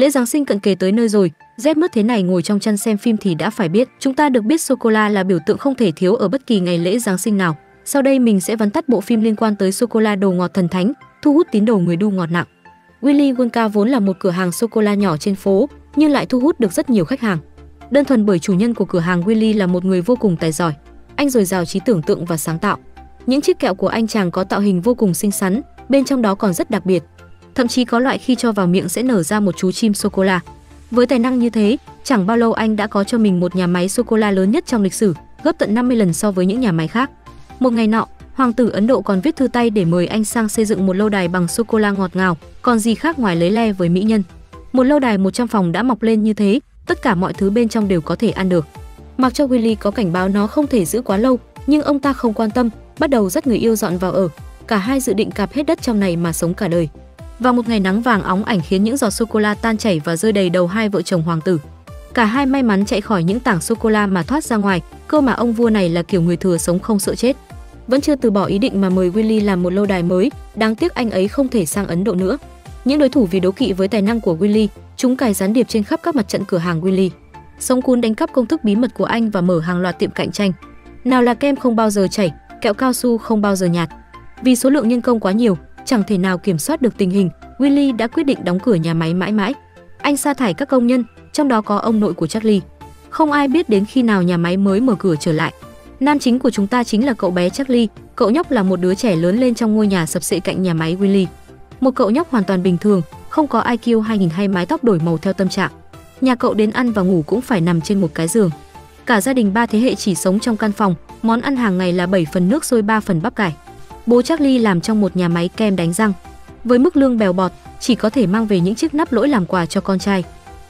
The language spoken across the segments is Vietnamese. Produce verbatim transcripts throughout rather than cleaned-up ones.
Lễ Giáng sinh cận kề tới nơi rồi, rét mướt thế này ngồi trong chăn xem phim thì đã phải biết. Chúng ta được biết sô cô la là biểu tượng không thể thiếu ở bất kỳ ngày lễ Giáng sinh nào. Sau đây mình sẽ vắn tắt bộ phim liên quan tới sô cô la đồ ngọt thần thánh, thu hút tín đồ người đu ngọt nặng. Willy Wonka vốn là một cửa hàng sô cô la nhỏ trên phố, nhưng lại thu hút được rất nhiều khách hàng. Đơn thuần bởi chủ nhân của cửa hàng Willy là một người vô cùng tài giỏi. Anh dồi dào trí tưởng tượng và sáng tạo. Những chiếc kẹo của anh chàng có tạo hình vô cùng xinh xắn, bên trong đó còn rất đặc biệt. Thậm chí có loại khi cho vào miệng sẽ nở ra một chú chim sô-cô-la. Với tài năng như thế, chẳng bao lâu anh đã có cho mình một nhà máy sô-cô-la lớn nhất trong lịch sử, gấp tận năm mươi lần so với những nhà máy khác. Một ngày nọ, hoàng tử Ấn Độ còn viết thư tay để mời anh sang xây dựng một lâu đài bằng sô-cô-la ngọt ngào, còn gì khác ngoài lấy le với mỹ nhân. Một lâu đài một trăm phòng đã mọc lên như thế, tất cả mọi thứ bên trong đều có thể ăn được. Mặc cho Willy có cảnh báo nó không thể giữ quá lâu, nhưng ông ta không quan tâm, bắt đầu dắt người yêu dọn vào ở. Cả hai dự định cạp hết đất trong này mà sống cả đời. Và một ngày nắng vàng óng ảnh khiến những giọt sô-cô-la tan chảy và rơi đầy đầu hai vợ chồng hoàng tử. Cả hai may mắn chạy khỏi những tảng sô-cô-la mà thoát ra ngoài, cơ mà ông vua này là kiểu người thừa sống không sợ chết. Vẫn chưa từ bỏ ý định mà mời Willy làm một lâu đài mới, đáng tiếc anh ấy không thể sang Ấn Độ nữa. Những đối thủ vì đố kỵ với tài năng của Willy, chúng cài gián điệp trên khắp các mặt trận cửa hàng Willy. Sống cuốn đánh cắp công thức bí mật của anh và mở hàng loạt tiệm cạnh tranh. Nào là kem không bao giờ chảy, kẹo cao su không bao giờ nhạt. Vì số lượng nhân công quá nhiều, chẳng thể nào kiểm soát được tình hình, Willy đã quyết định đóng cửa nhà máy mãi mãi. Anh sa thải các công nhân, trong đó có ông nội của Charlie. Không ai biết đến khi nào nhà máy mới mở cửa trở lại. Nam chính của chúng ta chính là cậu bé Charlie, cậu nhóc là một đứa trẻ lớn lên trong ngôi nhà sập xệ cạnh nhà máy Willy. Một cậu nhóc hoàn toàn bình thường, không có I Q hai nghìn hay mái tóc đổi màu theo tâm trạng. Nhà cậu đến ăn và ngủ cũng phải nằm trên một cái giường. Cả gia đình ba thế hệ chỉ sống trong căn phòng, món ăn hàng ngày là bảy phần nước sôi ba phần bắp cải. Bố Charlie làm trong một nhà máy kem đánh răng. Với mức lương bèo bọt, chỉ có thể mang về những chiếc nắp lỗi làm quà cho con trai.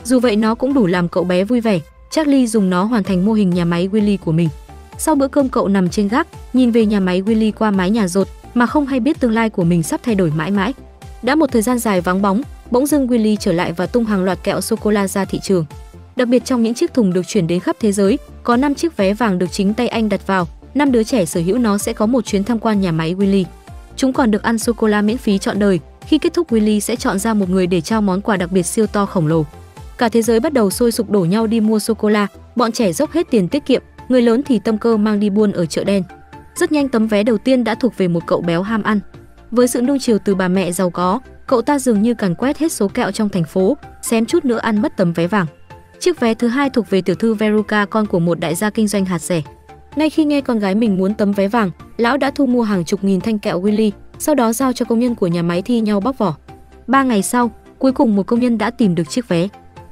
Dù vậy nó cũng đủ làm cậu bé vui vẻ, Charlie dùng nó hoàn thành mô hình nhà máy Willy của mình. Sau bữa cơm cậu nằm trên gác, nhìn về nhà máy Willy qua mái nhà rột mà không hay biết tương lai của mình sắp thay đổi mãi mãi. Đã một thời gian dài vắng bóng, bỗng dưng Willy trở lại và tung hàng loạt kẹo sô-cô-la ra thị trường. Đặc biệt trong những chiếc thùng được chuyển đến khắp thế giới, có năm chiếc vé vàng được chính tay anh đặt vào. Năm đứa trẻ sở hữu nó sẽ có một chuyến tham quan nhà máy Willy. Chúng còn được ăn sô-cô-la miễn phí trọn đời. Khi kết thúc, Willy sẽ chọn ra một người để trao món quà đặc biệt siêu to khổng lồ. Cả thế giới bắt đầu sôi sục đổ nhau đi mua sô-cô-la. Bọn trẻ dốc hết tiền tiết kiệm, người lớn thì tâm cơ mang đi buôn ở chợ đen. Rất nhanh tấm vé đầu tiên đã thuộc về một cậu béo ham ăn. Với sự nuông chiều từ bà mẹ giàu có, cậu ta dường như càn quét hết số kẹo trong thành phố, xém chút nữa ăn mất tấm vé vàng. Chiếc vé thứ hai thuộc về tiểu thư Veruca, con của một đại gia kinh doanh hạt rẻ. Ngay khi nghe con gái mình muốn tấm vé vàng, lão đã thu mua hàng chục nghìn thanh kẹo Willy, sau đó giao cho công nhân của nhà máy thi nhau bóc vỏ. Ba ngày sau, cuối cùng một công nhân đã tìm được chiếc vé.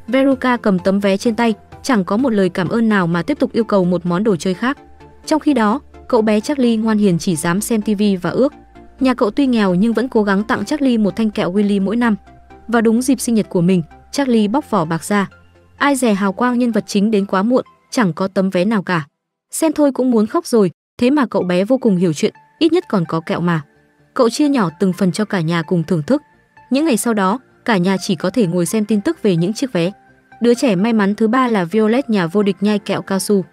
Veruca cầm tấm vé trên tay, chẳng có một lời cảm ơn nào mà tiếp tục yêu cầu một món đồ chơi khác. Trong khi đó, cậu bé Charlie ngoan hiền chỉ dám xem tivi và ước. Nhà cậu tuy nghèo nhưng vẫn cố gắng tặng Charlie một thanh kẹo Willy mỗi năm. Và đúng dịp sinh nhật của mình, Charlie bóc vỏ bạc ra. Ai dè hào quang nhân vật chính đến quá muộn, chẳng có tấm vé nào cả. Xem thôi cũng muốn khóc rồi, thế mà cậu bé vô cùng hiểu chuyện, ít nhất còn có kẹo mà. Cậu chia nhỏ từng phần cho cả nhà cùng thưởng thức. Những ngày sau đó, cả nhà chỉ có thể ngồi xem tin tức về những chiếc vé. Đứa trẻ may mắn thứ ba là Violet, nhà vô địch nhai kẹo cao su.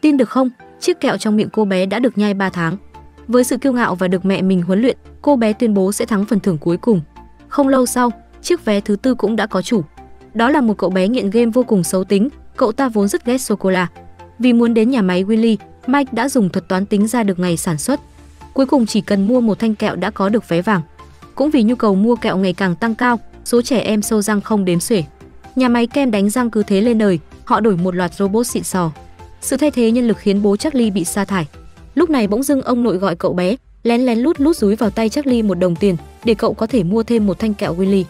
Tin được không, chiếc kẹo trong miệng cô bé đã được nhai ba tháng. Với sự kiêu ngạo và được mẹ mình huấn luyện, cô bé tuyên bố sẽ thắng phần thưởng cuối cùng. Không lâu sau, chiếc vé thứ tư cũng đã có chủ. Đó là một cậu bé nghiện game vô cùng xấu tính, cậu ta vốn rất ghét sô-cô-la. Vì muốn đến nhà máy Willy, Mike đã dùng thuật toán tính ra được ngày sản xuất. Cuối cùng chỉ cần mua một thanh kẹo đã có được vé vàng. Cũng vì nhu cầu mua kẹo ngày càng tăng cao, số trẻ em sâu răng không đếm xuể. Nhà máy kem đánh răng cứ thế lên đời, họ đổi một loạt robot xịn sò. Sự thay thế nhân lực khiến bố Charlie bị sa thải. Lúc này bỗng dưng ông nội gọi cậu bé, lén lén lút lút dúi vào tay Charlie một đồng tiền để cậu có thể mua thêm một thanh kẹo Willy.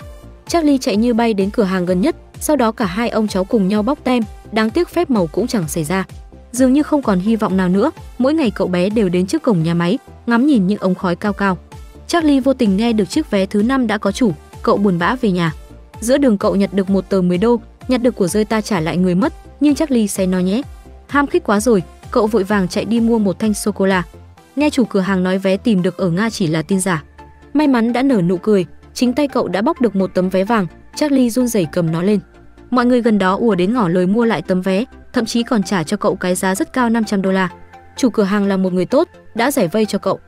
Charlie chạy như bay đến cửa hàng gần nhất, sau đó cả hai ông cháu cùng nhau bóc tem, đáng tiếc phép màu cũng chẳng xảy ra. Dường như không còn hy vọng nào nữa, mỗi ngày cậu bé đều đến trước cổng nhà máy, ngắm nhìn những ống khói cao cao. Charlie vô tình nghe được chiếc vé thứ năm đã có chủ, cậu buồn bã về nhà. Giữa đường cậu nhặt được một tờ mười đô, nhặt được của rơi ta trả lại người mất, nhưng Charlie say no nhé. Ham khích quá rồi, cậu vội vàng chạy đi mua một thanh sô-cô-la. Nghe chủ cửa hàng nói vé tìm được ở Nga chỉ là tin giả. May mắn đã nở nụ cười, chính tay cậu đã bóc được một tấm vé vàng, Charlie run rẩy cầm nó lên. Mọi người gần đó ùa đến ngỏ lời mua lại tấm vé, thậm chí còn trả cho cậu cái giá rất cao năm trăm đô la. Chủ cửa hàng là một người tốt, đã giải vây cho cậu.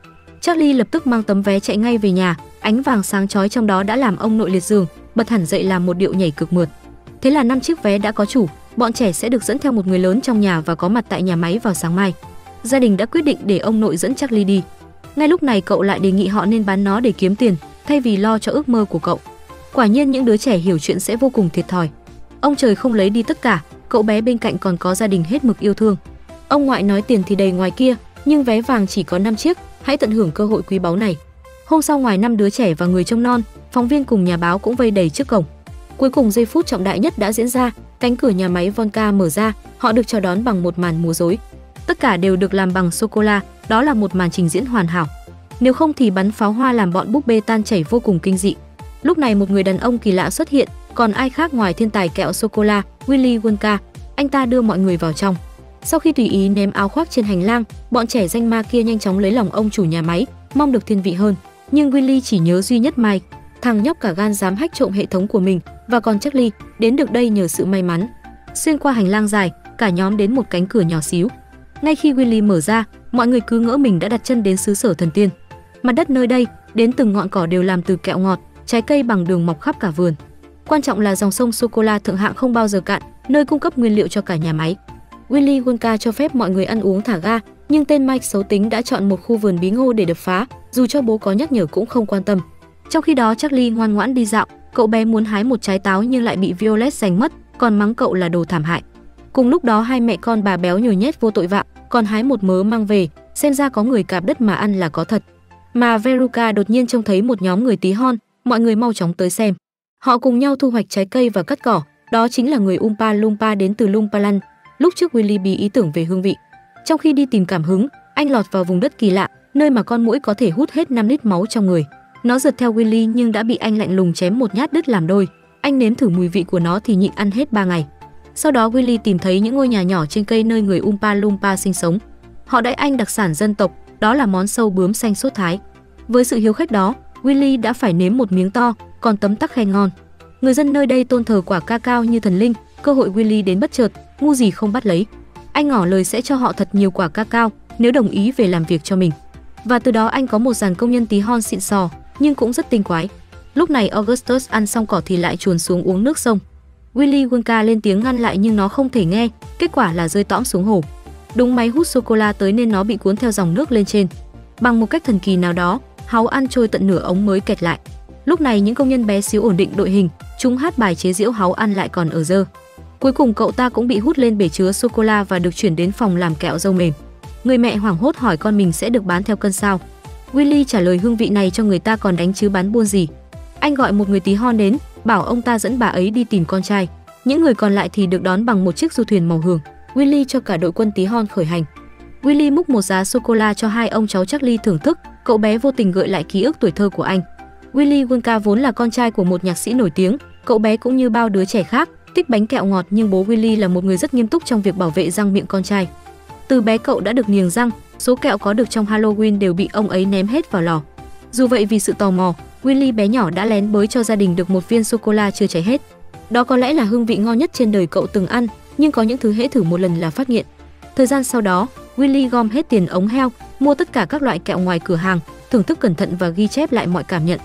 Charlie lập tức mang tấm vé chạy ngay về nhà, ánh vàng sáng chói trong đó đã làm ông nội liệt giường, bật hẳn dậy làm một điệu nhảy cực mượt. Thế là năm chiếc vé đã có chủ, bọn trẻ sẽ được dẫn theo một người lớn trong nhà và có mặt tại nhà máy vào sáng mai. Gia đình đã quyết định để ông nội dẫn Charlie đi. Ngay lúc này cậu lại đề nghị họ nên bán nó để kiếm tiền, thay vì lo cho ước mơ của cậu. Quả nhiên những đứa trẻ hiểu chuyện sẽ vô cùng thiệt thòi. Ông trời không lấy đi tất cả, cậu bé bên cạnh còn có gia đình hết mực yêu thương. Ông ngoại nói tiền thì đầy ngoài kia, nhưng vé vàng chỉ có năm chiếc, hãy tận hưởng cơ hội quý báu này. Hôm sau ngoài năm đứa trẻ và người trông non, phóng viên cùng nhà báo cũng vây đầy trước cổng. Cuối cùng giây phút trọng đại nhất đã diễn ra, cánh cửa nhà máy Violet mở ra, họ được chào đón bằng một màn múa rối. Tất cả đều được làm bằng sô cô la, đó là một màn trình diễn hoàn hảo. Nếu không thì bắn pháo hoa làm bọn búp bê tan chảy vô cùng kinh dị. Lúc này một người đàn ông kỳ lạ xuất hiện, còn ai khác ngoài thiên tài kẹo sô cô la Willy Wonka, anh ta đưa mọi người vào trong. Sau khi tùy ý ném áo khoác trên hành lang, bọn trẻ danh ma kia nhanh chóng lấy lòng ông chủ nhà máy, mong được thiên vị hơn. Nhưng Willy chỉ nhớ duy nhất Mike, thằng nhóc cả gan dám hack trộm hệ thống của mình, và còn Charlie đến được đây nhờ sự may mắn. Xuyên qua hành lang dài, cả nhóm đến một cánh cửa nhỏ xíu. Ngay khi Willy mở ra, mọi người cứ ngỡ mình đã đặt chân đến xứ sở thần tiên. Mặt đất nơi đây, đến từng ngọn cỏ đều làm từ kẹo ngọt, trái cây bằng đường mọc khắp cả vườn. Quan trọng là dòng sông sô cô la thượng hạng không bao giờ cạn, nơi cung cấp nguyên liệu cho cả nhà máy. Willy Wonka cho phép mọi người ăn uống thả ga, nhưng tên Mike xấu tính đã chọn một khu vườn bí ngô để đập phá, dù cho bố có nhắc nhở cũng không quan tâm. Trong khi đó Charlie ngoan ngoãn đi dạo, cậu bé muốn hái một trái táo nhưng lại bị Violet giành mất, còn mắng cậu là đồ thảm hại. Cùng lúc đó hai mẹ con bà béo nhồi nhét vô tội vạ, còn hái một mớ mang về, xem ra có người cạp đất mà ăn là có thật. Mà Veruca đột nhiên trông thấy một nhóm người tí hon, mọi người mau chóng tới xem. Họ cùng nhau thu hoạch trái cây và cắt cỏ, đó chính là người Umpa Lumpa đến từ Lumpaland. Lúc trước Willy bí ý tưởng về hương vị. Trong khi đi tìm cảm hứng, anh lọt vào vùng đất kỳ lạ, nơi mà con muỗi có thể hút hết năm lít máu trong người. Nó rượt theo Willy nhưng đã bị anh lạnh lùng chém một nhát đứt làm đôi. Anh nếm thử mùi vị của nó thì nhịn ăn hết ba ngày. Sau đó Willy tìm thấy những ngôi nhà nhỏ trên cây nơi người Umpa Lumpa sinh sống. Họ đãi anh đặc sản dân tộc, đó là món sâu bướm xanh sốt Thái. Với sự hiếu khách đó, Willy đã phải nếm một miếng to, còn tấm tắc khen ngon. Người dân nơi đây tôn thờ quả ca cao như thần linh, cơ hội Willy đến bất chợt, ngu gì không bắt lấy. Anh ngỏ lời sẽ cho họ thật nhiều quả ca cao nếu đồng ý về làm việc cho mình. Và từ đó anh có một dàn công nhân tí hon xịn sò, nhưng cũng rất tinh quái. Lúc này Augustus ăn xong cỏ thì lại chuồn xuống uống nước sông. Willy Wonka lên tiếng ngăn lại nhưng nó không thể nghe, kết quả là rơi tõm xuống hồ. Đúng máy hút sô-cô-la tới nên nó bị cuốn theo dòng nước lên trên. Bằng một cách thần kỳ nào đó, háu ăn trôi tận nửa ống mới kẹt lại. Lúc này những công nhân bé xíu ổn định đội hình, chúng hát bài chế giễu háu ăn lại còn ở dơ. Cuối cùng cậu ta cũng bị hút lên bể chứa sô-cô-la và được chuyển đến phòng làm kẹo dâu mềm. Người mẹ hoảng hốt hỏi con mình sẽ được bán theo cân sao. Willy trả lời hương vị này cho người ta còn đánh chứ bán buôn gì. Anh gọi một người tí hon đến, bảo ông ta dẫn bà ấy đi tìm con trai. Những người còn lại thì được đón bằng một chiếc du thuyền màu hường. Willy cho cả đội quân tí hon khởi hành. Willy múc một giá sô-cô-la cho hai ông cháu Charlie thưởng thức, cậu bé vô tình gợi lại ký ức tuổi thơ của anh. Willy Wonka vốn là con trai của một nhạc sĩ nổi tiếng, cậu bé cũng như bao đứa trẻ khác, thích bánh kẹo ngọt nhưng bố Willy là một người rất nghiêm túc trong việc bảo vệ răng miệng con trai. Từ bé cậu đã được niềng răng, số kẹo có được trong Halloween đều bị ông ấy ném hết vào lò. Dù vậy vì sự tò mò, Willy bé nhỏ đã lén bới cho gia đình được một viên sô-cô-la chưa cháy hết. Đó có lẽ là hương vị ngon nhất trên đời cậu từng ăn, nhưng có những thứ hễ thử một lần là phát nghiện. Thời gian sau đó, Willy gom hết tiền ống heo, mua tất cả các loại kẹo ngoài cửa hàng, thưởng thức cẩn thận và ghi chép lại mọi cảm nhận.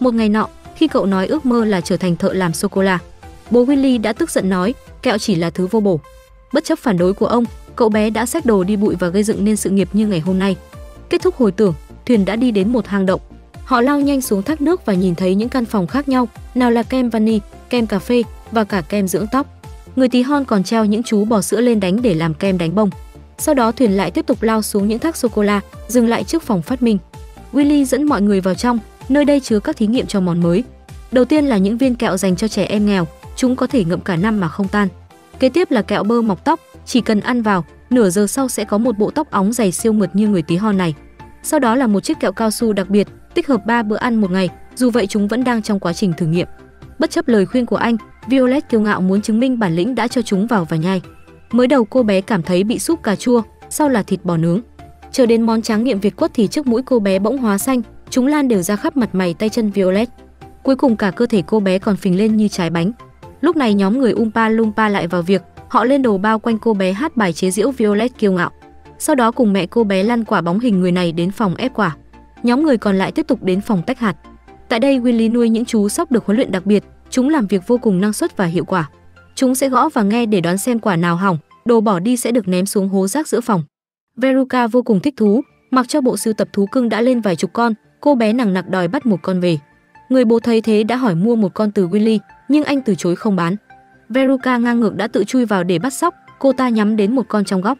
Một ngày nọ, khi cậu nói ước mơ là trở thành thợ làm sô-cô-la, bố Willy đã tức giận nói, kẹo chỉ là thứ vô bổ. Bất chấp phản đối của ông, cậu bé đã xách đồ đi bụi và gây dựng nên sự nghiệp như ngày hôm nay. Kết thúc hồi tưởng, thuyền đã đi đến một hang động. Họ lao nhanh xuống thác nước và nhìn thấy những căn phòng khác nhau, nào là kem vani, kem cà phê và cả kem dưỡng tóc. Người tí hon còn treo những chú bò sữa lên đánh để làm kem đánh bông. Sau đó thuyền lại tiếp tục lao xuống những thác sô-cô-la, dừng lại trước phòng phát minh. Willy dẫn mọi người vào trong, nơi đây chứa các thí nghiệm cho món mới. Đầu tiên là những viên kẹo dành cho trẻ em nghèo, chúng có thể ngậm cả năm mà không tan. Kế tiếp là kẹo bơ mọc tóc, chỉ cần ăn vào, nửa giờ sau sẽ có một bộ tóc óng dày siêu mượt như người tí hon này. Sau đó là một chiếc kẹo cao su đặc biệt, tích hợp ba bữa ăn một ngày, dù vậy chúng vẫn đang trong quá trình thử nghiệm. Bất chấp lời khuyên của anh, Violet kiêu ngạo muốn chứng minh bản lĩnh đã cho chúng vào và nhai. Mới đầu cô bé cảm thấy bị súp cà chua, sau là thịt bò nướng. Chờ đến món tráng nghiệm Việt quất thì trước mũi cô bé bỗng hóa xanh, chúng lan đều ra khắp mặt mày tay chân Violet. Cuối cùng cả cơ thể cô bé còn phình lên như trái bánh. Lúc này nhóm người Umpa Lumpa lại vào việc, họ lên đồ bao quanh cô bé hát bài chế giễu Violet kiêu ngạo. Sau đó cùng mẹ cô bé lăn quả bóng hình người này đến phòng ép quả. Nhóm người còn lại tiếp tục đến phòng tách hạt. Tại đây Willy nuôi những chú sóc được huấn luyện đặc biệt, chúng làm việc vô cùng năng suất và hiệu quả. Chúng sẽ gõ và nghe để đoán xem quả nào hỏng, đồ bỏ đi sẽ được ném xuống hố rác giữa phòng. Veruca vô cùng thích thú, mặc cho bộ sưu tập thú cưng đã lên vài chục con, cô bé nằng nặc đòi bắt một con về. Người bố thấy thế đã hỏi mua một con từ Willy, nhưng anh từ chối không bán. Veruca ngang ngược đã tự chui vào để bắt sóc, cô ta nhắm đến một con trong góc.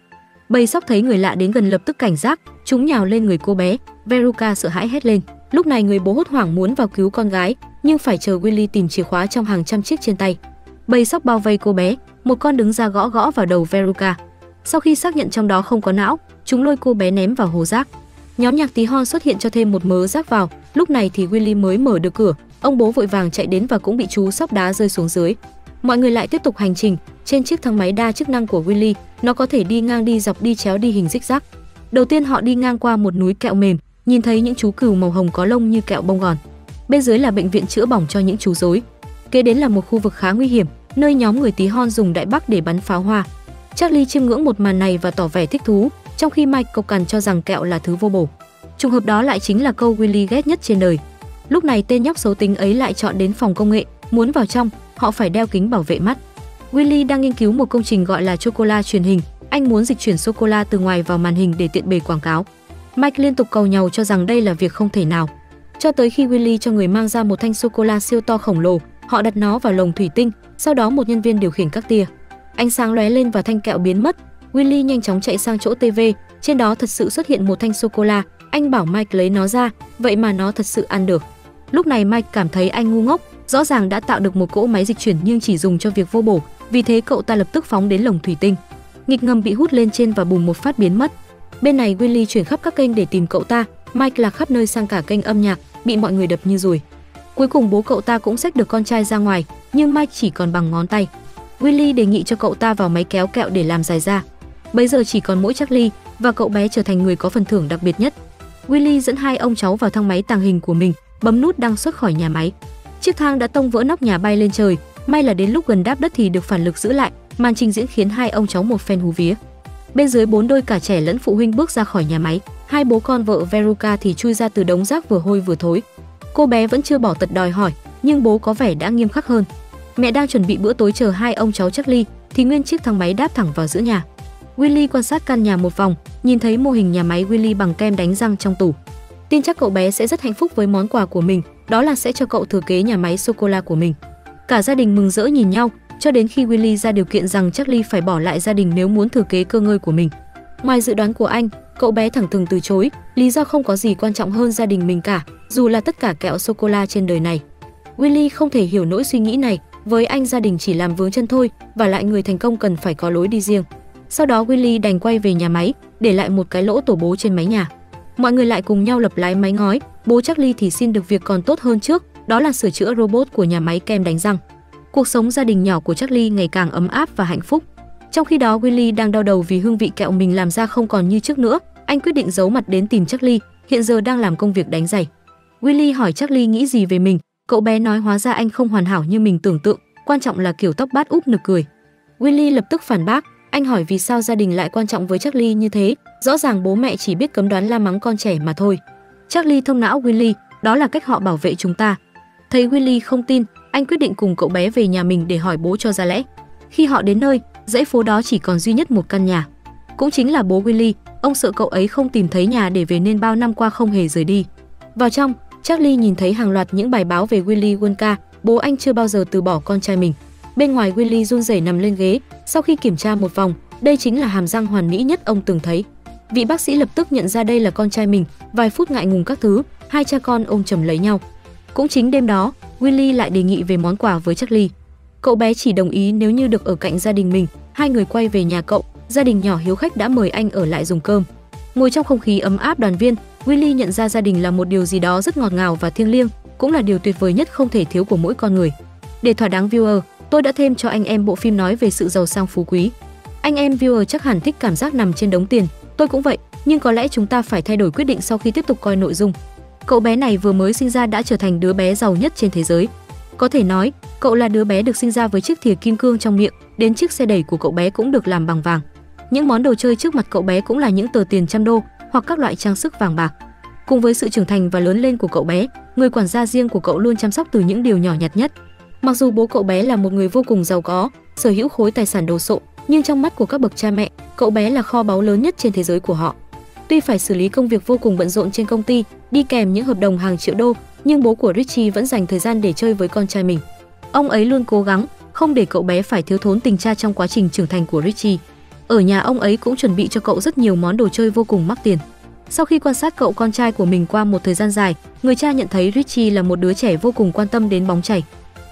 Bầy sóc thấy người lạ đến gần lập tức cảnh giác, chúng nhào lên người cô bé, Veruca sợ hãi hét lên. Lúc này người bố hốt hoảng muốn vào cứu con gái, nhưng phải chờ Willy tìm chìa khóa trong hàng trăm chiếc trên tay. Bầy sóc bao vây cô bé, một con đứng ra gõ gõ vào đầu Veruca. Sau khi xác nhận trong đó không có não, chúng lôi cô bé ném vào hố rác. Nhóm nhạc tí hon xuất hiện cho thêm một mớ rác vào, lúc này thì Willy mới mở được cửa, ông bố vội vàng chạy đến và cũng bị chú sóc đá rơi xuống dưới. Mọi người lại tiếp tục hành trình, trên chiếc thang máy đa chức năng của Willy, nó có thể đi ngang đi dọc đi chéo đi hình rích rác. Đầu tiên họ đi ngang qua một núi kẹo mềm, nhìn thấy những chú cừu màu hồng có lông như kẹo bông gòn. Bên dưới là bệnh viện chữa bỏng cho những chú rối. Kế đến là một khu vực khá nguy hiểm, nơi nhóm người tí hon dùng đại bác để bắn pháo hoa. Charlie chiêm ngưỡng một màn này và tỏ vẻ thích thú, trong khi Mike cộc cằn cho rằng kẹo là thứ vô bổ. Trùng hợp đó lại chính là câu Willy ghét nhất trên đời. Lúc này tên nhóc xấu tính ấy lại chọn đến phòng công nghệ, muốn vào trong, họ phải đeo kính bảo vệ mắt. Willy đang nghiên cứu một công trình gọi là chocola truyền hình, anh muốn dịch chuyển sô-cô-la từ ngoài vào màn hình để tiện bề quảng cáo. Mike liên tục cầu nhàu cho rằng đây là việc không thể nào. Cho tới khi Willy cho người mang ra một thanh sô-cô-la siêu to khổng lồ, họ đặt nó vào lồng thủy tinh, sau đó một nhân viên điều khiển các tia. Ánh sáng lóe lên và thanh kẹo biến mất. Willy nhanh chóng chạy sang chỗ ti vi, trên đó thật sự xuất hiện một thanh sô-cô-la, anh bảo Mike lấy nó ra, vậy mà nó thật sự ăn được. Lúc này Mike cảm thấy anh ngu ngốc, rõ ràng đã tạo được một cỗ máy dịch chuyển nhưng chỉ dùng cho việc vô bổ, vì thế cậu ta lập tức phóng đến lồng thủy tinh. Nghịch ngầm bị hút lên trên và bùng một phát biến mất. Bên này Willy chuyển khắp các kênh để tìm cậu ta, Mike lạc khắp nơi sang cả kênh âm nhạc, bị mọi người đập như ruồi. Cuối cùng bố cậu ta cũng xách được con trai ra ngoài, nhưng Mike chỉ còn bằng ngón tay. Willy đề nghị cho cậu ta vào máy kéo kẹo để làm dài ra. Bây giờ chỉ còn mỗi Charlie và cậu bé trở thành người có phần thưởng đặc biệt nhất. Willy dẫn hai ông cháu vào thang máy tàng hình của mình, bấm nút đăng xuất khỏi nhà máy. Chiếc thang đã tông vỡ nóc nhà bay lên trời, may là đến lúc gần đáp đất thì được phản lực giữ lại. Màn trình diễn khiến hai ông cháu một phen hú vía. Bên dưới bốn đôi cả trẻ lẫn phụ huynh bước ra khỏi nhà máy, hai bố con vợ Veruca thì chui ra từ đống rác vừa hôi vừa thối. Cô bé vẫn chưa bỏ tật đòi hỏi, nhưng bố có vẻ đã nghiêm khắc hơn. Mẹ đang chuẩn bị bữa tối chờ hai ông cháu Charlie thì nguyên chiếc thang máy đáp thẳng vào giữa nhà. Willy quan sát căn nhà một vòng, nhìn thấy mô hình nhà máy Willy bằng kem đánh răng trong tủ. Tin chắc cậu bé sẽ rất hạnh phúc với món quà của mình, đó là sẽ cho cậu thừa kế nhà máy sô-cô-la của mình. Cả gia đình mừng rỡ nhìn nhau, cho đến khi Willy ra điều kiện rằng Charlie phải bỏ lại gia đình nếu muốn thừa kế cơ ngơi của mình. Ngoài dự đoán của anh, cậu bé thẳng thừng từ chối, lý do không có gì quan trọng hơn gia đình mình cả, dù là tất cả kẹo sô-cô-la trên đời này. Willy không thể hiểu nỗi suy nghĩ này, với anh gia đình chỉ làm vướng chân thôi, và lại người thành công cần phải có lối đi riêng. Sau đó Willy đành quay về nhà máy, để lại một cái lỗ tổ bố trên mái nhà. Mọi người lại cùng nhau lập lái máy ngói, bố Charlie thì xin được việc còn tốt hơn trước, đó là sửa chữa robot của nhà máy kem đánh răng. Cuộc sống gia đình nhỏ của Charlie ngày càng ấm áp và hạnh phúc. Trong khi đó Willy đang đau đầu vì hương vị kẹo mình làm ra không còn như trước nữa, anh quyết định giấu mặt đến tìm Charlie, hiện giờ đang làm công việc đánh giày. Willy hỏi Charlie nghĩ gì về mình, cậu bé nói hóa ra anh không hoàn hảo như mình tưởng tượng, quan trọng là kiểu tóc bát úp nực cười. Willy lập tức phản bác, anh hỏi vì sao gia đình lại quan trọng với Charlie như thế, rõ ràng bố mẹ chỉ biết cấm đoán la mắng con trẻ mà thôi. Charlie thông não Willy, đó là cách họ bảo vệ chúng ta. Thấy Willy không tin, anh quyết định cùng cậu bé về nhà mình để hỏi bố cho ra lẽ. Khi họ đến nơi, dãy phố đó chỉ còn duy nhất một căn nhà. Cũng chính là bố Willy, ông sợ cậu ấy không tìm thấy nhà để về nên bao năm qua không hề rời đi. Vào trong, Charlie nhìn thấy hàng loạt những bài báo về Willy Wonka, bố anh chưa bao giờ từ bỏ con trai mình. Bên ngoài Willy run rẩy nằm lên ghế, sau khi kiểm tra một vòng, đây chính là hàm răng hoàn mỹ nhất ông từng thấy. Vị bác sĩ lập tức nhận ra đây là con trai mình, vài phút ngại ngùng các thứ, hai cha con ôm chầm lấy nhau. Cũng chính đêm đó, Willy lại đề nghị về món quà với Charlie. Cậu bé chỉ đồng ý nếu như được ở cạnh gia đình mình, hai người quay về nhà cậu, gia đình nhỏ hiếu khách đã mời anh ở lại dùng cơm. Ngồi trong không khí ấm áp đoàn viên, Willy nhận ra gia đình là một điều gì đó rất ngọt ngào và thiêng liêng, cũng là điều tuyệt vời nhất không thể thiếu của mỗi con người. Để thỏa đáng viewer, tôi đã thêm cho anh em bộ phim nói về sự giàu sang phú quý. Anh em viewer chắc hẳn thích cảm giác nằm trên đống tiền, tôi cũng vậy, nhưng có lẽ chúng ta phải thay đổi quyết định sau khi tiếp tục coi nội dung. Cậu bé này vừa mới sinh ra đã trở thành đứa bé giàu nhất trên thế giới. Có thể nói, cậu là đứa bé được sinh ra với chiếc thìa kim cương trong miệng, đến chiếc xe đẩy của cậu bé cũng được làm bằng vàng. Những món đồ chơi trước mặt cậu bé cũng là những tờ tiền trăm đô hoặc các loại trang sức vàng bạc. Cùng với sự trưởng thành và lớn lên của cậu bé, người quản gia riêng của cậu luôn chăm sóc từ những điều nhỏ nhặt nhất. Mặc dù bố cậu bé là một người vô cùng giàu có, sở hữu khối tài sản đồ sộ, nhưng trong mắt của các bậc cha mẹ, cậu bé là kho báu lớn nhất trên thế giới của họ. Tuy phải xử lý công việc vô cùng bận rộn trên công ty, đi kèm những hợp đồng hàng triệu đô, nhưng bố của Richie vẫn dành thời gian để chơi với con trai mình. Ông ấy luôn cố gắng không để cậu bé phải thiếu thốn tình cha trong quá trình trưởng thành của Richie. Ở nhà ông ấy cũng chuẩn bị cho cậu rất nhiều món đồ chơi vô cùng mắc tiền. Sau khi quan sát cậu con trai của mình qua một thời gian dài, người cha nhận thấy Richie là một đứa trẻ vô cùng quan tâm đến bóng chày.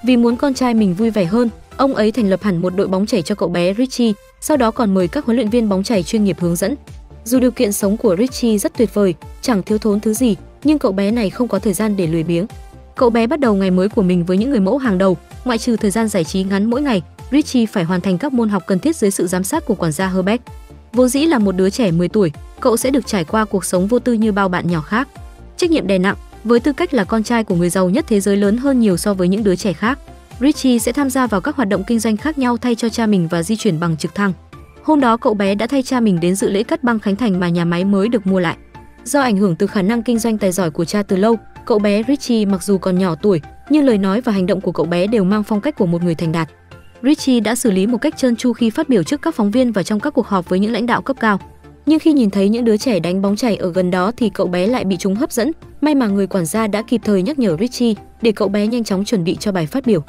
Vì muốn con trai mình vui vẻ hơn, ông ấy thành lập hẳn một đội bóng chày cho cậu bé Richie, sau đó còn mời các huấn luyện viên bóng chày chuyên nghiệp hướng dẫn. Dù điều kiện sống của Richie rất tuyệt vời, chẳng thiếu thốn thứ gì, nhưng cậu bé này không có thời gian để lười biếng. Cậu bé bắt đầu ngày mới của mình với những người mẫu hàng đầu, ngoại trừ thời gian giải trí ngắn mỗi ngày, Richie phải hoàn thành các môn học cần thiết dưới sự giám sát của quản gia Herbeck. Vốn dĩ là một đứa trẻ mười tuổi, cậu sẽ được trải qua cuộc sống vô tư như bao bạn nhỏ khác. Trách nhiệm đè nặng, với tư cách là con trai của người giàu nhất thế giới lớn hơn nhiều so với những đứa trẻ khác. Richie sẽ tham gia vào các hoạt động kinh doanh khác nhau thay cho cha mình và di chuyển bằng trực thăng. Hôm đó cậu bé đã thay cha mình đến dự lễ cắt băng khánh thành mà nhà máy mới được mua lại. Do ảnh hưởng từ khả năng kinh doanh tài giỏi của cha từ lâu, cậu bé Richie mặc dù còn nhỏ tuổi, nhưng lời nói và hành động của cậu bé đều mang phong cách của một người thành đạt. Richie đã xử lý một cách trơn tru khi phát biểu trước các phóng viên và trong các cuộc họp với những lãnh đạo cấp cao. Nhưng khi nhìn thấy những đứa trẻ đánh bóng chày ở gần đó thì cậu bé lại bị chúng hấp dẫn. May mà người quản gia đã kịp thời nhắc nhở Richie để cậu bé nhanh chóng chuẩn bị cho bài phát biểu.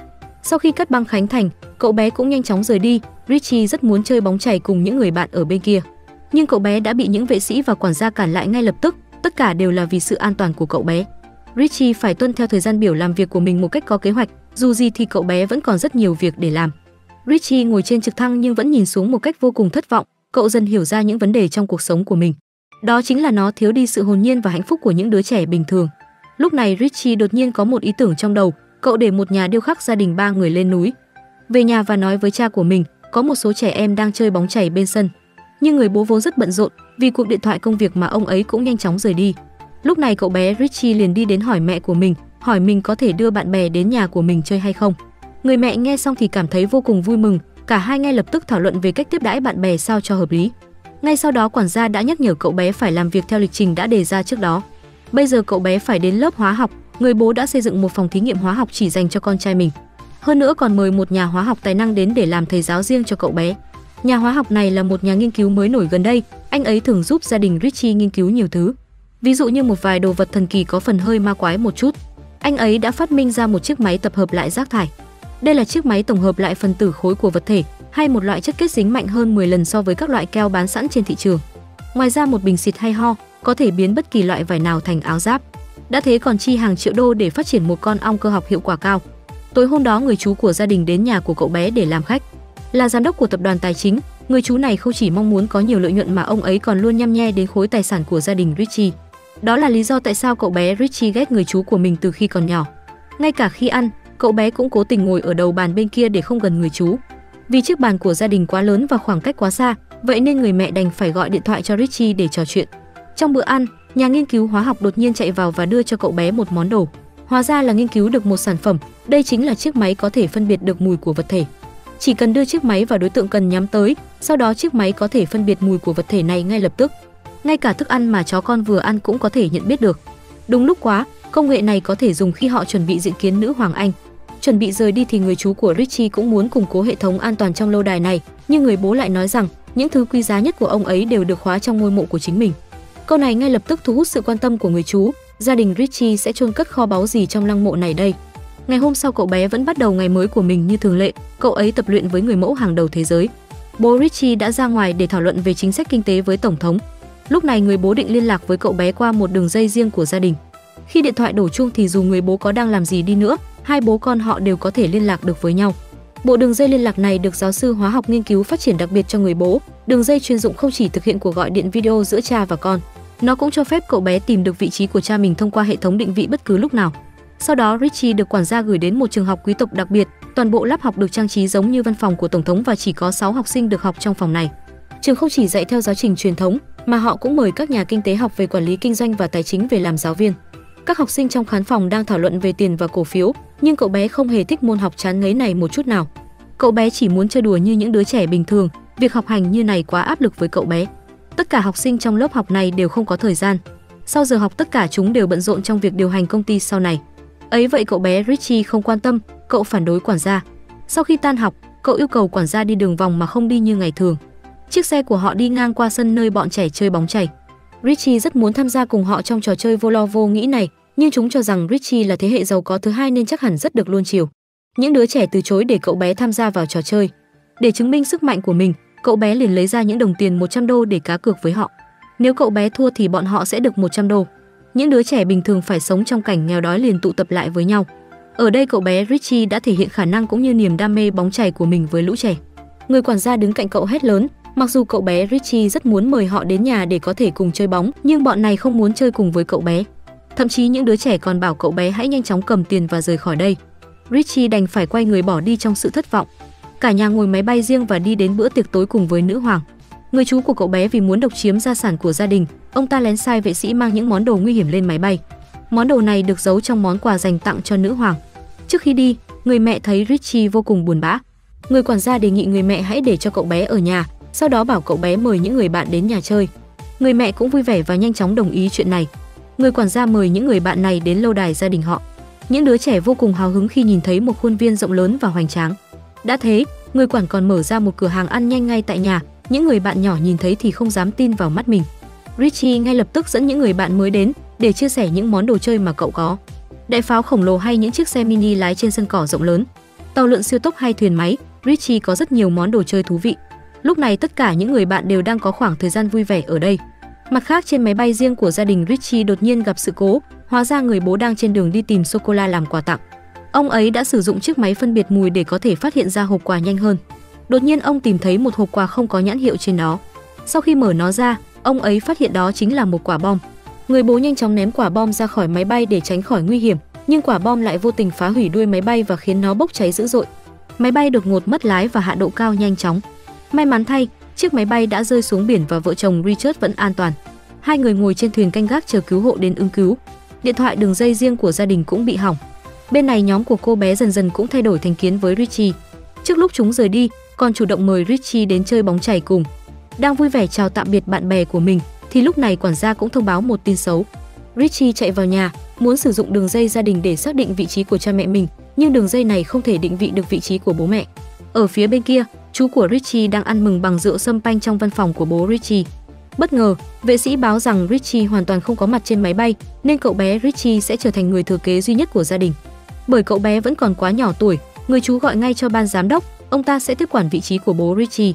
Sau khi cắt băng khánh thành, cậu bé cũng nhanh chóng rời đi. Richie rất muốn chơi bóng chày cùng những người bạn ở bên kia, nhưng cậu bé đã bị những vệ sĩ và quản gia cản lại ngay lập tức. Tất cả đều là vì sự an toàn của cậu bé. Richie phải tuân theo thời gian biểu làm việc của mình một cách có kế hoạch. Dù gì thì cậu bé vẫn còn rất nhiều việc để làm. Richie ngồi trên trực thăng nhưng vẫn nhìn xuống một cách vô cùng thất vọng. Cậu dần hiểu ra những vấn đề trong cuộc sống của mình. Đó chính là nó thiếu đi sự hồn nhiên và hạnh phúc của những đứa trẻ bình thường. Lúc này Richie đột nhiên có một ý tưởng trong đầu. Cậu để một nhà điêu khắc gia đình ba người lên núi, về nhà và nói với cha của mình có một số trẻ em đang chơi bóng chày bên sân. Nhưng người bố vốn rất bận rộn, vì cuộc điện thoại công việc mà ông ấy cũng nhanh chóng rời đi. Lúc này cậu bé Richie liền đi đến hỏi mẹ của mình, hỏi mình có thể đưa bạn bè đến nhà của mình chơi hay không. Người mẹ nghe xong thì cảm thấy vô cùng vui mừng, cả hai ngay lập tức thảo luận về cách tiếp đãi bạn bè sao cho hợp lý. Ngay sau đó quản gia đã nhắc nhở cậu bé phải làm việc theo lịch trình đã đề ra trước đó. Bây giờ cậu bé phải đến lớp hóa học, người bố đã xây dựng một phòng thí nghiệm hóa học chỉ dành cho con trai mình. Hơn nữa còn mời một nhà hóa học tài năng đến để làm thầy giáo riêng cho cậu bé. Nhà hóa học này là một nhà nghiên cứu mới nổi gần đây, anh ấy thường giúp gia đình Richie nghiên cứu nhiều thứ. Ví dụ như một vài đồ vật thần kỳ có phần hơi ma quái một chút. Anh ấy đã phát minh ra một chiếc máy tập hợp lại rác thải. Đây là chiếc máy tổng hợp lại phần tử khối của vật thể, hay một loại chất kết dính mạnh hơn mười lần so với các loại keo bán sẵn trên thị trường. Ngoài ra một bình xịt hay ho có thể biến bất kỳ loại vải nào thành áo giáp. Đã thế còn chi hàng triệu đô để phát triển một con ong cơ học hiệu quả cao. Tối hôm đó người chú của gia đình đến nhà của cậu bé để làm khách. Là giám đốc của tập đoàn tài chính, người chú này không chỉ mong muốn có nhiều lợi nhuận mà ông ấy còn luôn nhăm nhe đến khối tài sản của gia đình Richie. Đó là lý do tại sao cậu bé Richie ghét người chú của mình từ khi còn nhỏ. Ngay cả khi ăn, cậu bé cũng cố tình ngồi ở đầu bàn bên kia để không gần người chú. Vì chiếc bàn của gia đình quá lớn và khoảng cách quá xa, vậy nên người mẹ đành phải gọi điện thoại cho Richie để trò chuyện. Trong bữa ăn, nhà nghiên cứu hóa học đột nhiên chạy vào và đưa cho cậu bé một món đồ. Hóa ra là nghiên cứu được một sản phẩm, đây chính là chiếc máy có thể phân biệt được mùi của vật thể. Chỉ cần đưa chiếc máy vào đối tượng cần nhắm tới, sau đó chiếc máy có thể phân biệt mùi của vật thể này ngay lập tức. Ngay cả thức ăn mà chó con vừa ăn cũng có thể nhận biết được. Đúng lúc quá, công nghệ này có thể dùng khi họ chuẩn bị diện kiến nữ hoàng Anh. Chuẩn bị rời đi thì người chú của Richie cũng muốn củng cố hệ thống an toàn trong lâu đài này, nhưng người bố lại nói rằng những thứ quý giá nhất của ông ấy đều được khóa trong ngôi mộ của chính mình. Câu này ngay lập tức thu hút sự quan tâm của người chú. Gia đình Richie sẽ chôn cất kho báu gì trong lăng mộ này đây? Ngày hôm sau cậu bé vẫn bắt đầu ngày mới của mình như thường lệ, cậu ấy tập luyện với người mẫu hàng đầu thế giới. Bố Richie đã ra ngoài để thảo luận về chính sách kinh tế với tổng thống. Lúc này người bố định liên lạc với cậu bé qua một đường dây riêng của gia đình. Khi điện thoại đổ chuông thì dù người bố có đang làm gì đi nữa, hai bố con họ đều có thể liên lạc được với nhau. Bộ đường dây liên lạc này được giáo sư hóa học nghiên cứu phát triển đặc biệt cho người bố. Đường dây chuyên dụng không chỉ thực hiện cuộc gọi điện video giữa cha và con, nó cũng cho phép cậu bé tìm được vị trí của cha mình thông qua hệ thống định vị bất cứ lúc nào. Sau đó Richie được quản gia gửi đến một trường học quý tộc đặc biệt, toàn bộ lớp học được trang trí giống như văn phòng của tổng thống và chỉ có sáu học sinh được học trong phòng này. Trường không chỉ dạy theo giáo trình truyền thống mà họ cũng mời các nhà kinh tế học về quản lý kinh doanh và tài chính về làm giáo viên. Các học sinh trong khán phòng đang thảo luận về tiền và cổ phiếu, nhưng cậu bé không hề thích môn học chán ngấy này một chút nào. Cậu bé chỉ muốn chơi đùa như những đứa trẻ bình thường, việc học hành như này quá áp lực với cậu bé. Tất cả học sinh trong lớp học này đều không có thời gian. Sau giờ học tất cả chúng đều bận rộn trong việc điều hành công ty sau này. Ấy vậy cậu bé Richie không quan tâm, cậu phản đối quản gia. Sau khi tan học, Cậu yêu cầu quản gia đi đường vòng mà không đi như ngày thường. Chiếc xe của họ đi ngang qua sân nơi bọn trẻ chơi bóng chày. Richie rất muốn tham gia cùng họ trong trò chơi vô lo vô nghĩ này, nhưng chúng cho rằng Richie là thế hệ giàu có thứ hai nên chắc hẳn rất được luông chiều. Những đứa trẻ từ chối để cậu bé tham gia vào trò chơi. Để chứng minh sức mạnh của mình, cậu bé liền lấy ra những đồng tiền một trăm đô để cá cược với họ. Nếu cậu bé thua thì bọn họ sẽ được một trăm đô. Những đứa trẻ bình thường phải sống trong cảnh nghèo đói liền tụ tập lại với nhau. Ở đây cậu bé Richie đã thể hiện khả năng cũng như niềm đam mê bóng chày của mình với lũ trẻ. Người quản gia đứng cạnh cậu hét lớn, mặc dù cậu bé Richie rất muốn mời họ đến nhà để có thể cùng chơi bóng, nhưng bọn này không muốn chơi cùng với cậu bé. Thậm chí những đứa trẻ còn bảo cậu bé hãy nhanh chóng cầm tiền và rời khỏi đây. Richie đành phải quay người bỏ đi trong sự thất vọng. Cả nhà ngồi máy bay riêng và đi đến bữa tiệc tối cùng với nữ hoàng. Người chú của cậu bé vì muốn độc chiếm gia sản của gia đình, ông ta lén sai vệ sĩ mang những món đồ nguy hiểm lên máy bay. Món đồ này được giấu trong món quà dành tặng cho nữ hoàng. Trước khi đi, người mẹ thấy Richie vô cùng buồn bã. Người quản gia đề nghị người mẹ hãy để cho cậu bé ở nhà, sau đó bảo cậu bé mời những người bạn đến nhà chơi. Người mẹ cũng vui vẻ và nhanh chóng đồng ý chuyện này. Người quản gia mời những người bạn này đến lâu đài gia đình họ. Những đứa trẻ vô cùng hào hứng khi nhìn thấy một khuôn viên rộng lớn và hoành tráng. Đã thế, người quản còn mở ra một cửa hàng ăn nhanh ngay tại nhà. Những người bạn nhỏ nhìn thấy thì không dám tin vào mắt mình. Richie ngay lập tức dẫn những người bạn mới đến để chia sẻ những món đồ chơi mà cậu có. Đại pháo khổng lồ hay những chiếc xe mini lái trên sân cỏ rộng lớn, tàu lượn siêu tốc hay thuyền máy, Richie có rất nhiều món đồ chơi thú vị. Lúc này tất cả những người bạn đều đang có khoảng thời gian vui vẻ ở đây. Mặt khác, trên máy bay riêng của gia đình Richie đột nhiên gặp sự cố, hóa ra người bố đang trên đường đi tìm sô cô la làm quà tặng. Ông ấy đã sử dụng chiếc máy phân biệt mùi để có thể phát hiện ra hộp quà nhanh hơn. Đột nhiên ông tìm thấy một hộp quà không có nhãn hiệu trên đó. Sau khi mở nó ra, ông ấy phát hiện đó chính là một quả bom. Người bố nhanh chóng ném quả bom ra khỏi máy bay để tránh khỏi nguy hiểm, nhưng quả bom lại vô tình phá hủy đuôi máy bay và khiến nó bốc cháy dữ dội. Máy bay đột ngột mất lái và hạ độ cao nhanh chóng. May mắn thay, chiếc máy bay đã rơi xuống biển và vợ chồng Richard vẫn an toàn. Hai người ngồi trên thuyền canh gác chờ cứu hộ đến ứng cứu. Điện thoại đường dây riêng của gia đình cũng bị hỏng. Bên này nhóm của cô bé dần dần cũng thay đổi thành kiến với Richie. Trước lúc chúng rời đi, còn chủ động mời Richie đến chơi bóng chày cùng. Đang vui vẻ chào tạm biệt bạn bè của mình thì lúc này quản gia cũng thông báo một tin xấu. Richie chạy vào nhà, muốn sử dụng đường dây gia đình để xác định vị trí của cha mẹ mình, nhưng đường dây này không thể định vị được vị trí của bố mẹ. Ở phía bên kia, chú của Richie đang ăn mừng bằng rượu sâm panh trong văn phòng của bố Richie. Bất ngờ, vệ sĩ báo rằng Richie hoàn toàn không có mặt trên máy bay, nên cậu bé Richie sẽ trở thành người thừa kế duy nhất của gia đình. Bởi cậu bé vẫn còn quá nhỏ tuổi, người chú gọi ngay cho ban giám đốc, ông ta sẽ tiếp quản vị trí của bố Richie.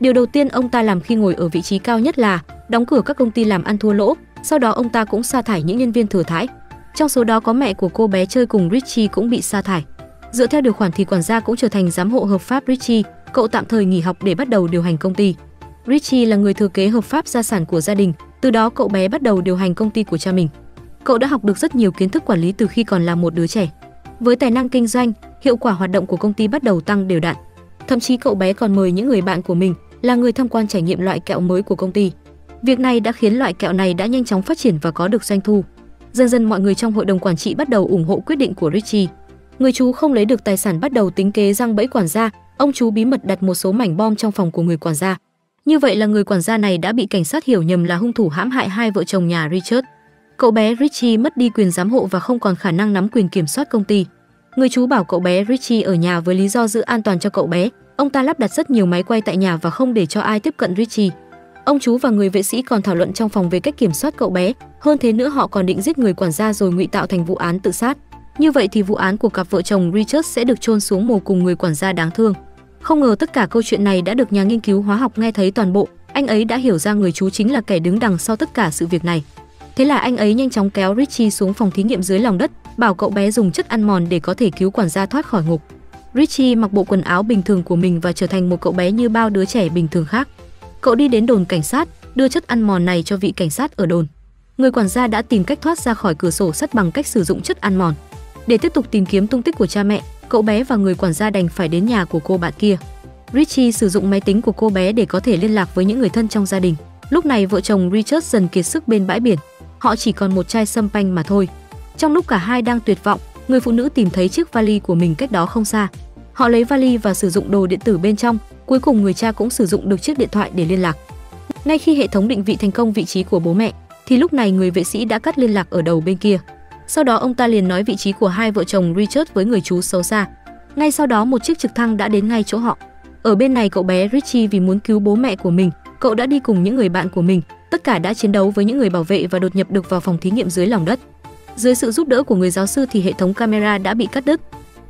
Điều đầu tiên ông ta làm khi ngồi ở vị trí cao nhất là đóng cửa các công ty làm ăn thua lỗ, sau đó ông ta cũng sa thải những nhân viên thừa thãi. Trong số đó có mẹ của cô bé chơi cùng Richie cũng bị sa thải. Dựa theo điều khoản thì quản gia cũng trở thành giám hộ hợp pháp Richie, cậu tạm thời nghỉ học để bắt đầu điều hành công ty. Richie là người thừa kế hợp pháp gia sản của gia đình, từ đó cậu bé bắt đầu điều hành công ty của cha mình. Cậu đã học được rất nhiều kiến thức quản lý từ khi còn là một đứa trẻ. Với tài năng kinh doanh, hiệu quả hoạt động của công ty bắt đầu tăng đều đặn. Thậm chí cậu bé còn mời những người bạn của mình là người tham quan trải nghiệm loại kẹo mới của công ty. Việc này đã khiến loại kẹo này đã nhanh chóng phát triển và có được doanh thu. Dần dần mọi người trong hội đồng quản trị bắt đầu ủng hộ quyết định của Richie. Người chú không lấy được tài sản bắt đầu tính kế răng bẫy quản gia, ông chú bí mật đặt một số mảnh bom trong phòng của người quản gia. Như vậy là người quản gia này đã bị cảnh sát hiểu nhầm là hung thủ hãm hại hai vợ chồng nhà Richard. Cậu bé Richie mất đi quyền giám hộ và không còn khả năng nắm quyền kiểm soát công ty. Người chú bảo cậu bé Richie ở nhà với lý do giữ an toàn cho cậu bé. Ông ta lắp đặt rất nhiều máy quay tại nhà và không để cho ai tiếp cận Richie. Ông chú và người vệ sĩ còn thảo luận trong phòng về cách kiểm soát cậu bé. Hơn thế nữa, họ còn định giết người quản gia rồi ngụy tạo thành vụ án tự sát. Như vậy thì vụ án của cặp vợ chồng Richard sẽ được chôn xuống mồ cùng người quản gia đáng thương. Không ngờ tất cả câu chuyện này đã được nhà nghiên cứu hóa học nghe thấy toàn bộ. Anh ấy đã hiểu ra người chú chính là kẻ đứng đằng sau tất cả sự việc này. Thế là anh ấy nhanh chóng kéo Richie xuống phòng thí nghiệm dưới lòng đất, bảo cậu bé dùng chất ăn mòn để có thể cứu quản gia thoát khỏi ngục. Richie mặc bộ quần áo bình thường của mình và trở thành một cậu bé như bao đứa trẻ bình thường khác. Cậu đi đến đồn cảnh sát, đưa chất ăn mòn này cho vị cảnh sát ở đồn. Người quản gia đã tìm cách thoát ra khỏi cửa sổ sắt bằng cách sử dụng chất ăn mòn. Để tiếp tục tìm kiếm tung tích của cha mẹ, cậu bé và người quản gia đành phải đến nhà của cô bạn kia. Richie sử dụng máy tính của cô bé để có thể liên lạc với những người thân trong gia đình. Lúc này vợ chồng Richard dần kiệt sức bên bãi biển, họ chỉ còn một chai sâm panh mà thôi. Trong lúc cả hai đang tuyệt vọng, người phụ nữ tìm thấy chiếc vali của mình cách đó không xa. Họ lấy vali và sử dụng đồ điện tử bên trong, cuối cùng người cha cũng sử dụng được chiếc điện thoại để liên lạc. Ngay khi hệ thống định vị thành công vị trí của bố mẹ, thì lúc này người vệ sĩ đã cắt liên lạc ở đầu bên kia. Sau đó ông ta liền nói vị trí của hai vợ chồng Richard với người chú xấu xa. Ngay sau đó một chiếc trực thăng đã đến ngay chỗ họ. Ở bên này cậu bé Richie vì muốn cứu bố mẹ của mình, cậu đã đi cùng những người bạn của mình, tất cả đã chiến đấu với những người bảo vệ và đột nhập được vào phòng thí nghiệm dưới lòng đất. Dưới sự giúp đỡ của người giáo sư thì hệ thống camera đã bị cắt đứt.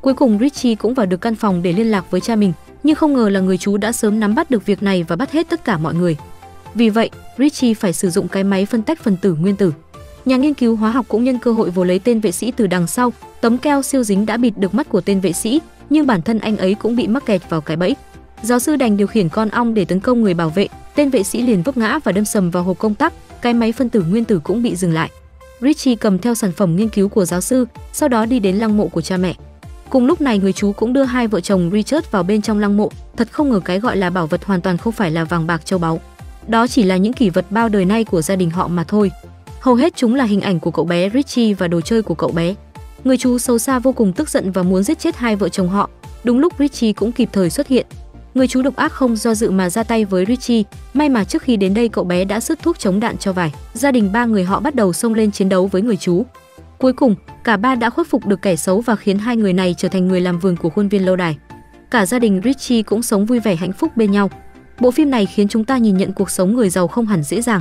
Cuối cùng Richie cũng vào được căn phòng để liên lạc với cha mình, nhưng không ngờ là người chú đã sớm nắm bắt được việc này và bắt hết tất cả mọi người. Vì vậy, Richie phải sử dụng cái máy phân tách phân tử nguyên tử. Nhà nghiên cứu hóa học cũng nhân cơ hội vồ lấy tên vệ sĩ từ đằng sau, tấm keo siêu dính đã bịt được mắt của tên vệ sĩ, nhưng bản thân anh ấy cũng bị mắc kẹt vào cái bẫy. Giáo sư đành điều khiển con ong để tấn công người bảo vệ, tên vệ sĩ liền vấp ngã và đâm sầm vào hộp công tắc, cái máy phân tử nguyên tử cũng bị dừng lại. Richie cầm theo sản phẩm nghiên cứu của giáo sư, sau đó đi đến lăng mộ của cha mẹ. Cùng lúc này người chú cũng đưa hai vợ chồng Richard vào bên trong lăng mộ, thật không ngờ cái gọi là bảo vật hoàn toàn không phải là vàng bạc châu báu. Đó chỉ là những kỷ vật bao đời nay của gia đình họ mà thôi. Hầu hết chúng là hình ảnh của cậu bé Richie và đồ chơi của cậu bé. Người chú sâu xa vô cùng tức giận và muốn giết chết hai vợ chồng họ. Đúng lúc Richie cũng kịp thời xuất hiện. Người chú độc ác không do dự mà ra tay với Richie, may mà trước khi đến đây cậu bé đã sứt thuốc chống đạn cho vải. Gia đình ba người họ bắt đầu xông lên chiến đấu với người chú. Cuối cùng, cả ba đã khuất phục được kẻ xấu và khiến hai người này trở thành người làm vườn của khuôn viên lâu đài. Cả gia đình Richie cũng sống vui vẻ hạnh phúc bên nhau. Bộ phim này khiến chúng ta nhìn nhận cuộc sống người giàu không hẳn dễ dàng.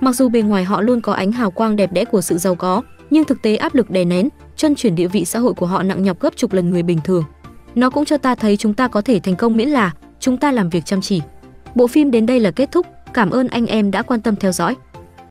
Mặc dù bề ngoài họ luôn có ánh hào quang đẹp đẽ của sự giàu có, nhưng thực tế áp lực đè nén, chân chuyển địa vị xã hội của họ nặng nhọc gấp chục lần người bình thường. Nó cũng cho ta thấy chúng ta có thể thành công miễn là chúng ta làm việc chăm chỉ. Bộ phim đến đây là kết thúc. Cảm ơn anh em đã quan tâm theo dõi.